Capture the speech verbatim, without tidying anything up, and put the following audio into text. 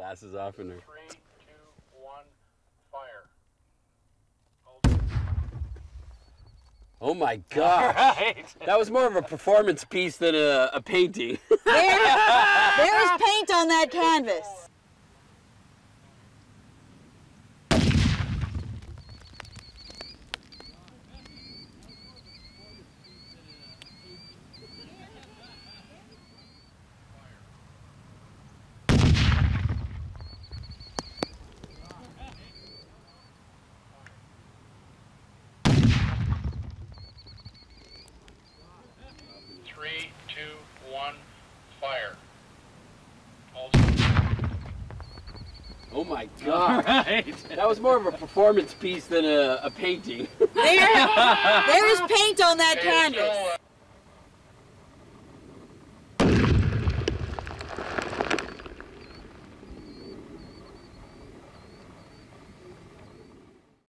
glasses off in her. Three, two, one, fire. Hold. Oh my gosh. Right. That was more of a performance piece than a, a painting. There, there is paint on that canvas. Three, two, one, fire. Hold. Oh my God. Right. That was more of a performance piece than a, a painting. There, there is paint on that canvas.